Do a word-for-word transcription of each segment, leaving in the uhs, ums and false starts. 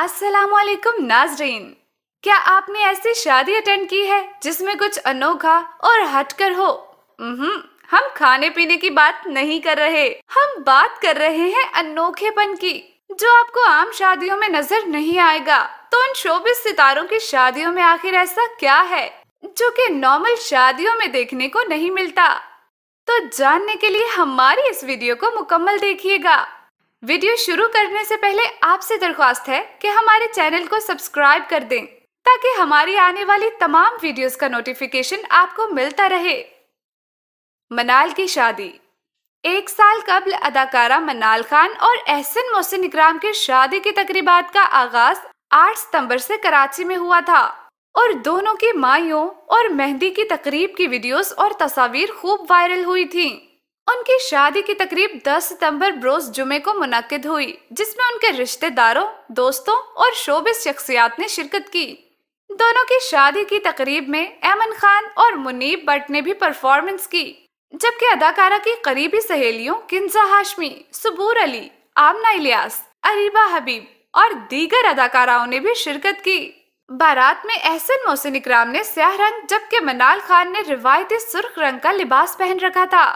अस्सलामुअलैकुम नाज़रीन, क्या आपने ऐसी शादी अटेंड की है जिसमें कुछ अनोखा और हटकर हो? हम खाने पीने की बात नहीं कर रहे, हम बात कर रहे हैं अनोखेपन की, जो आपको आम शादियों में नजर नहीं आएगा। तो उन शोबिज़ सितारों की शादियों में आखिर ऐसा क्या है जो कि नॉर्मल शादियों में देखने को नहीं मिलता? तो जानने के लिए हमारी इस वीडियो को मुकम्मल देखिएगा। वीडियो शुरू करने से पहले आपसे दरख्वास्त है कि हमारे चैनल को सब्सक्राइब कर दें ताकि हमारी आने वाली तमाम वीडियोस का नोटिफिकेशन आपको मिलता रहे। मनाल की शादी। एक साल कबल अदाकारा मनाल खान और एहसन मोहसिन इकराम की शादी की तकरीबात का आगाज आठ सितंबर से कराची में हुआ था और दोनों की माइयों और मेहंदी की तकरीब की वीडियोस और तस्वीर खूब वायरल हुई थी। उनकी शादी की तकरीब दस सितंबर बरोज जुमे को मुनाकिद हुई, जिसमें उनके रिश्तेदारों, दोस्तों और शोबिस शख्सियात ने शिरकत की। दोनों की शादी की तकरीब में ऐमन खान और मुनीब बट ने भी परफॉर्मेंस की, जबकि अदाकारा की करीबी सहेलियों किंजा हाशमी, सबूर अली, आमना इलियास, अरीबा हबीब और दीगर अदाकाराओं ने भी शिरकत की। बारात में एहसन मोहसिन इकराम ने स्याह रंग जबकि मनाल खान ने रिवायती सुर्ख रंग का लिबास पहन रखा था।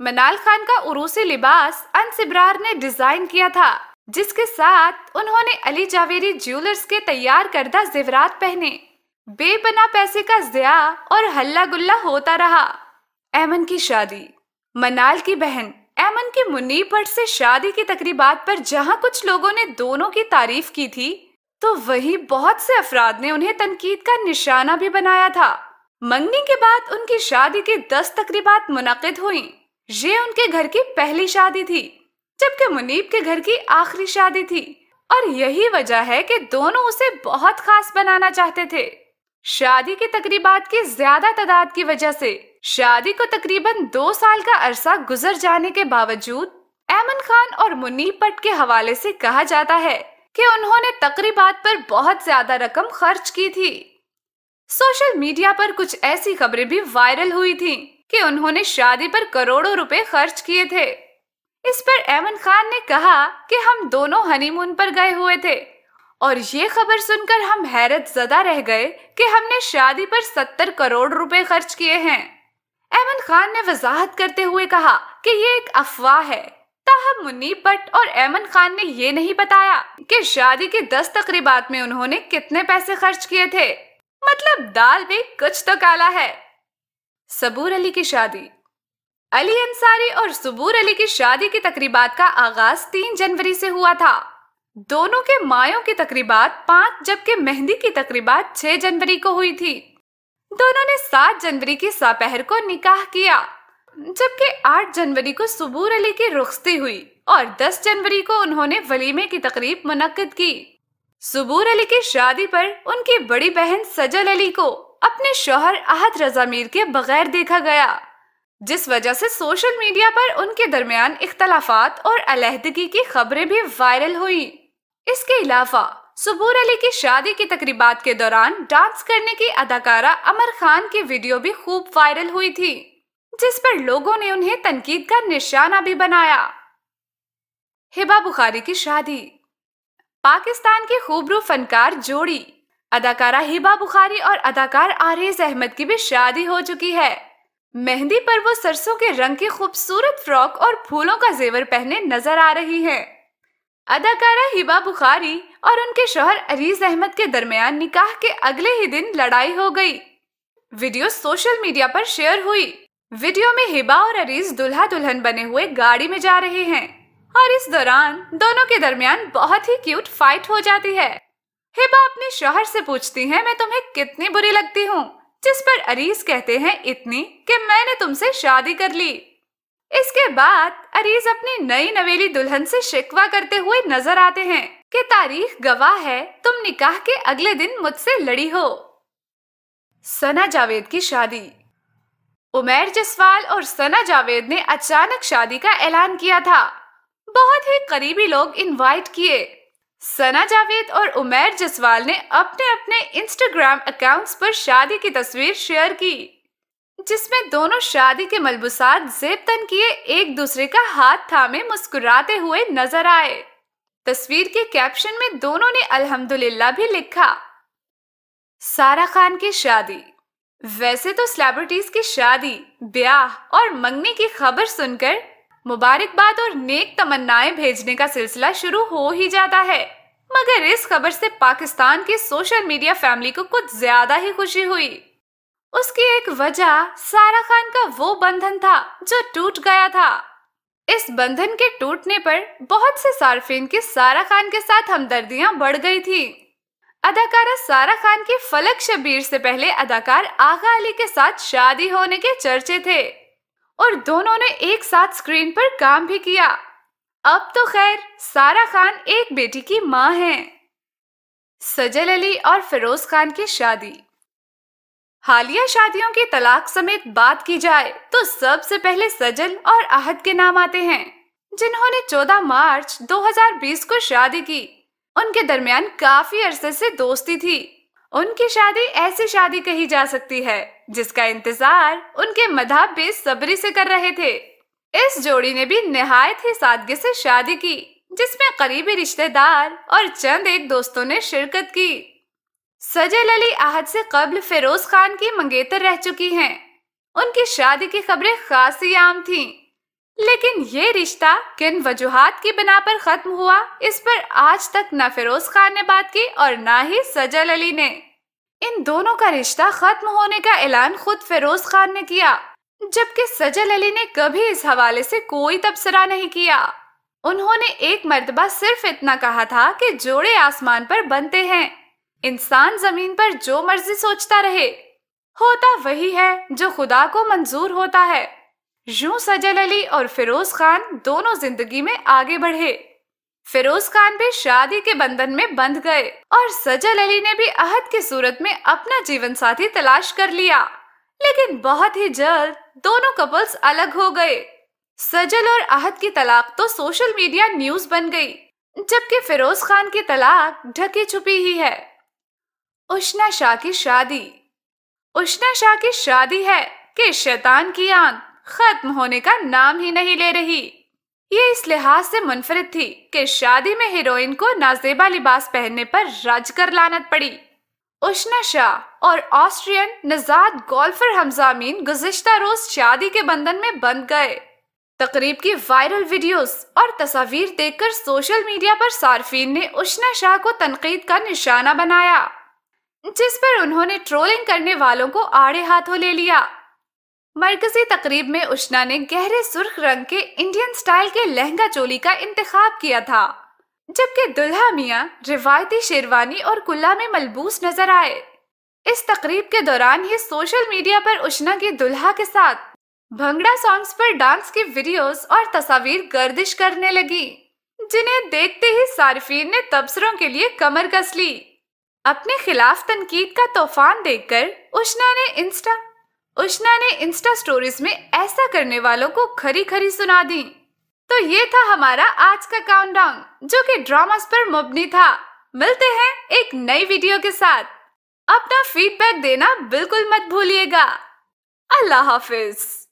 मनाल खान का उरूसी लिबास अंसिब्रार ने डिजाइन किया था, जिसके साथ उन्होंने अली जावेरी ज्वेलर्स के तैयार करदा जेवरात पहने। बेपना पैसे का ज़िया और हल्ला गुल्ला होता रहा। ऐमन की शादी। मनाल की बहन ऐमन की मुनीब भट्ट से शादी की तकरीबात पर जहां कुछ लोगों ने दोनों की तारीफ की थी, तो वहीं बहुत से अफराद ने उन्हें तनकीद का निशाना भी बनाया था। मंगनी के बाद उनकी शादी की दस तकरीबात मुनाकिद हुई। ये उनके घर की पहली शादी थी, जबकि मुनीब के घर की आखिरी शादी थी और यही वजह है कि दोनों उसे बहुत खास बनाना चाहते थे। शादी की तकरीबात की ज्यादा तादाद की वजह से शादी को तकरीबन दो साल का अरसा गुजर जाने के बावजूद ऐमन खान और मुनीब बट के हवाले से कहा जाता है कि उन्होंने तकरीबात पर बहुत ज्यादा रकम खर्च की थी। सोशल मीडिया पर कुछ ऐसी खबरें भी वायरल हुई थी कि उन्होंने शादी पर करोड़ों रुपए खर्च किए थे। इस पर ऐमन खान ने कहा कि हम दोनों हनीमून पर गए हुए थे और ये खबर सुनकर हम हैरत ज़दा रह गए कि हमने शादी पर सत्तर करोड़ रुपए खर्च किए हैं। ऐमन खान ने वजाहत करते हुए कहा कि ये एक अफवाह है। ताहम मुनीब बट और ऐमन खान ने ये नहीं बताया कि शादी की दस तकरीबात में उन्होंने कितने पैसे खर्च किए थे। मतलब दाल भी कुछ तो काला है। सबूर अली की शादी। अली अंसारी और सबूर अली की शादी की तकरीबात का आगाज तीन जनवरी से हुआ था। दोनों के मायों की तकरीबात पाँच जबकि मेहंदी की तकरीबात छह जनवरी को हुई थी। दोनों ने सात जनवरी की सापहर को निकाह किया, जबकि आठ जनवरी को सबूर अली की रुख्सती हुई और दस जनवरी को उन्होंने वलीमे की तकरीब मुनक्किद की। सबूर अली की शादी पर उनकी बड़ी बहन सजल अली को अपने शोहर अहद रजा मीर के बगैर देखा गया, जिस वजह से सोशल मीडिया पर उनके दरमियान इख्तलाफात और अलहदगी की खबरें भी वायरल हुई। इसके अलावा सबूर अली की शादी की तकरीबात के दौरान डांस करने की अदाकारा अमर खान की वीडियो भी खूब वायरल हुई थी, जिस पर लोगों ने उन्हें तनकीद का निशाना भी बनाया। हिबा बुखारी की शादी। पाकिस्तान की खूबरू फनकार जोड़ी अदाकारा हिबा बुखारी और अदाकार आरेज अहमद की भी शादी हो चुकी है। मेहंदी पर वो सरसों के रंग की खूबसूरत फ्रॉक और फूलों का जेवर पहने नजर आ रही हैं। अदाकारा हिबा बुखारी और उनके शोहर अरीज अहमद के दरमियान निकाह के अगले ही दिन लड़ाई हो गई। वीडियो सोशल मीडिया पर शेयर हुई। वीडियो में हिबा और अरीज दुल्हा दुल्हन बने हुए गाड़ी में जा रहे हैं और इस दौरान दोनों के दरमियान बहुत ही क्यूट फाइट हो जाती है। हिबा अपने शोहर से पूछती हैं, मैं तुम्हें कितनी बुरी लगती हूँ, जिस पर अरीज कहते हैं इतनी कि मैंने तुमसे शादी कर ली। इसके बाद अरीज अपनी नई नवेली दुल्हन से शिकवा करते हुए नजर आते हैं कि तारीख गवाह है, तुम निकाह के अगले दिन मुझसे लड़ी हो। सना जावेद की शादी। उमेर जसवाल और सना जावेद ने अचानक शादी का ऐलान किया था। बहुत ही करीबी लोग इन्वाइट किए। सना जावेद और उमेर जसवाल ने अपने अपने इंस्टाग्राम अकाउंट्स पर शादी की तस्वीर शेयर की, जिसमें दोनों शादी के मलबूसात ज़ेब तन किए एक दूसरे का हाथ थामे मुस्कुराते हुए नजर आए। तस्वीर के कैप्शन में दोनों ने अल्हम्दुलिल्लाह भी लिखा। सारा खान की शादी। वैसे तो सेलिब्रिटीज की शादी, ब्याह और मंगनी की खबर सुनकर मुबारकबाद और नेक तमन्नाएं भेजने का सिलसिला शुरू हो ही जाता है, मगर इस खबर से पाकिस्तान की सोशल मीडिया फैमिली को कुछ ज्यादा ही खुशी हुई। उसकी एक वजह सारा खान का वो बंधन था जो टूट गया था। इस बंधन के टूटने पर बहुत से सार्फिन की सारा खान के साथ हमदर्दियां बढ़ गई थी। अदाकारा सारा खान की फलक शब्बीर से पहले अदाकार आगा अली के साथ शादी होने के चर्चे थे और दोनों ने एक साथ स्क्रीन पर काम भी किया। अब तो खैर सारा खान एक बेटी की मां हैं। सजल अली और फिरोज खान की शादी। हालिया शादियों की तलाक समेत बात की जाए तो सबसे पहले सजल और अहद के नाम आते हैं, जिन्होंने चौदह मार्च दो हज़ार बीस को शादी की। उनके दरमियान काफी अरसे से दोस्ती थी। उनकी शादी ऐसी शादी कही जा सकती है जिसका इंतजार उनके मदाह बेसब्री से कर रहे थे। इस जोड़ी ने भी निहायत ही सादगी से शादी की, जिसमें करीबी रिश्तेदार और चंद एक दोस्तों ने शिरकत की। सजल अली आहद से कब्ल फिरोज खान की मंगेतर रह चुकी हैं। उनकी शादी की खबरें खासी आम थीं, लेकिन ये रिश्ता किन वजूहात की बिना पर खत्म हुआ, इस पर आज तक ना फिरोज खान ने बात की और ना ही सजल अली ने। इन दोनों का रिश्ता खत्म होने का ऐलान खुद फिरोज खान ने किया, जबकि सजल अली ने कभी इस हवाले से कोई तबसरा नहीं किया। उन्होंने एक मर्तबा सिर्फ इतना कहा था कि जोड़े आसमान पर बनते हैं, इंसान जमीन पर जो मर्जी सोचता रहे, होता वही है जो खुदा को मंजूर होता है। यूं सजल अली और फिरोज खान दोनों जिंदगी में आगे बढ़े। फिरोज खान भी शादी के बंधन में बंध गए और सजल अली ने भी अहद की सूरत में अपना जीवन साथी तलाश कर लिया, लेकिन बहुत ही जल्द दोनों कपल्स अलग हो गए। सजल और अहद की तलाक तो सोशल मीडिया न्यूज बन गई, जबकि फिरोज खान की तलाक ढकी छुपी ही है। उस्ना शाह की शादी। उस्ना शाह की शादी है कि शैतान की आंख खत्म होने का नाम ही नहीं ले रही। ये इस लिहाज से मुनफरिद थी कि शादी में हीरोइन को नाजेबा लिबास पहनने पर रज कर लानत पड़ी। उस्ना शाह और ऑस्ट्रियन नजाद गोल्फर हमजा अमीन गुज़िश्ता रोज शादी के बंधन में बंध गए। तकरीब की वायरल वीडियोस और तस्वीर देखकर सोशल मीडिया पर सार्फिन ने उस्ना शाह को तनकीद का निशाना बनाया, जिस पर उन्होंने ट्रोलिंग करने वालों को आड़े हाथों ले लिया। मरकजी तकरीब में उस्ना ने गहरे सुर्ख रंग के इंडियन स्टाइल के लहंगा चोली का इंतखाब किया था, जबकि दुल्हा मियां रिवायती शेरवानी और कुल्ला में मलबूस नजर आए। इस तकरीब के दौरान ही सोशल मीडिया पर उस्ना की दुल्हा के साथ भंगड़ा सॉन्ग्स पर डांस की वीडियोस और तस्वीर गर्दिश करने लगी, जिन्हें देखते ही सार्फिन ने तबसरों के लिए कमर कस ली। अपने खिलाफ तनकीद का तूफान देखकर उस्ना ने इंस्टा उस्ना ने इंस्टा स्टोरीज में ऐसा करने वालों को खरी खरी सुना दी। तो ये था हमारा आज का काउंटडाउन, जो कि ड्रामास पर मुबनी था। मिलते हैं एक नई वीडियो के साथ। अपना फीडबैक देना बिल्कुल मत भूलिएगा। अल्लाह हाफिज।